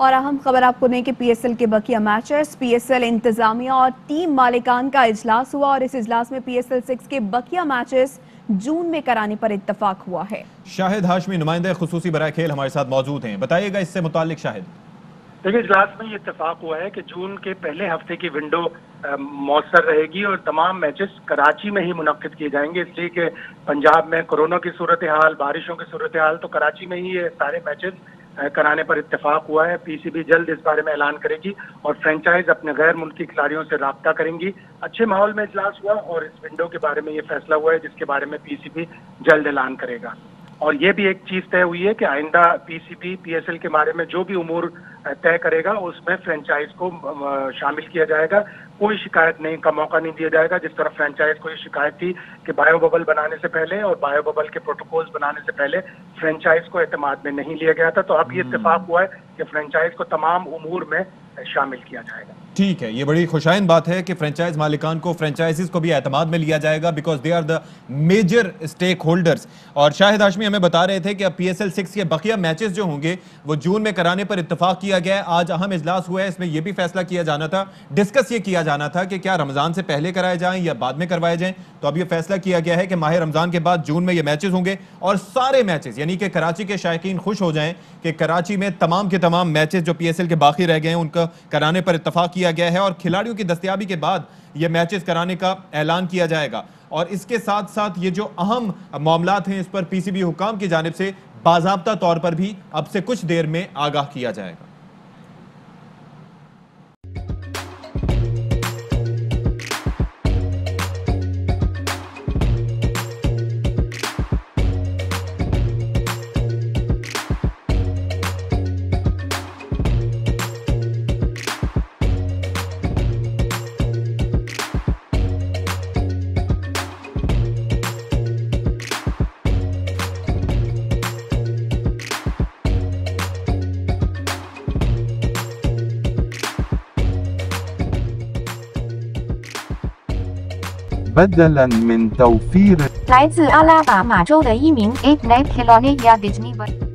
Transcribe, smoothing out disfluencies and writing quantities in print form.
और अहम खबर आपको दें कि PSL के बकिया मैचेस, PSL इंतजामिया और टीम मालिकान का इजलास हुआ और इस इजलास में PSL 6 के बकिया मैचेस जून में कराने पर इत्तफाक हुआ है। शाहिद हाशमी नुमाइंदे खुसूसी बराए खेल हमारे साथ मौजूद हैं, बताइएगा इससे मुतालिक। शाहिद, देखिए इजलास में ये इत्तफाक हुआ है कि जून के पहले हफ्ते की विंडो मौसर रहेगी और तमाम मैचेस कराची में ही मुनक्किद किए जाएंगे, इसलिए कि पंजाब में कोरोना की सूरत हाल, बारिशों की सूरत हाल, तो कराची में ही ये सारे मैचेस कराने पर इत्तेफाक हुआ है। PCB जल्द इस बारे में ऐलान करेगी और फ्रेंचाइज अपने गैर मुल्की खिलाड़ियों से रब्ता करेंगी। अच्छे माहौल में इजलास हुआ और इस विंडो के बारे में ये फैसला हुआ है जिसके बारे में PCB जल्द ऐलान करेगा। और ये भी एक चीज तय हुई है कि आइंदा PCB PSL के बारे में जो भी उमूर तय करेगा उसमें फ्रेंचाइज को शामिल किया जाएगा, कोई शिकायत नहीं का मौका नहीं दिया जाएगा। जिस तरह फ्रेंचाइज को ये शिकायत थी कि बायो बबल बनाने से पहले और बायो बबल के प्रोटोकॉल्स बनाने से पहले फ्रेंचाइज को एतमाद में नहीं लिया गया था, तो अब ये इत्तेफाक हुआ है कि फ्रेंचाइज को तमाम उमूर में शामिल किया जाएगा। ठीक है, ये बड़ी खुशाइन बात है कि फ्रेंचाइज मालिकान को, फ्रेंचाइजीज को भी एतमाद में लिया जाएगा because they are the major stakeholders. और शाहिद हाशमी हमें बता रहे थे कि अब PSL 6 के बकिया मैचेस जो होंगे वो जून में कराने पर इत्तफाक किया गया है। आज अहम इजलास हुआ है, इसमें यह भी फैसला किया जाना था, डिस्कस ये किया जाना था कि क्या रमजान से पहले कराए जाएं या बाद में करवाए जाएं, तो अब यह फैसला किया गया है कि माह रमजान के बाद जून में ये मैचेस होंगे और सारे मैचेस यानी कि कराची के शायकीन खुश हो जाएं कि कराची में तमाम के तमाम मैचेस जो PSL के बाकी रह गए हैं उनका कराने पर इत्तफाक किया गया है और खिलाड़ियों की दस्तयाबी के बाद ये मैचेस कराने का ऐलान किया जाएगा। और इसके साथ साथ ये जो अहम मामलात हैं इस पर PCB हुकाम की जानिब से बाज़ाब्ता तौर पर भी अब से कुछ देर में आगाह किया जाएगा। بدلا من توفير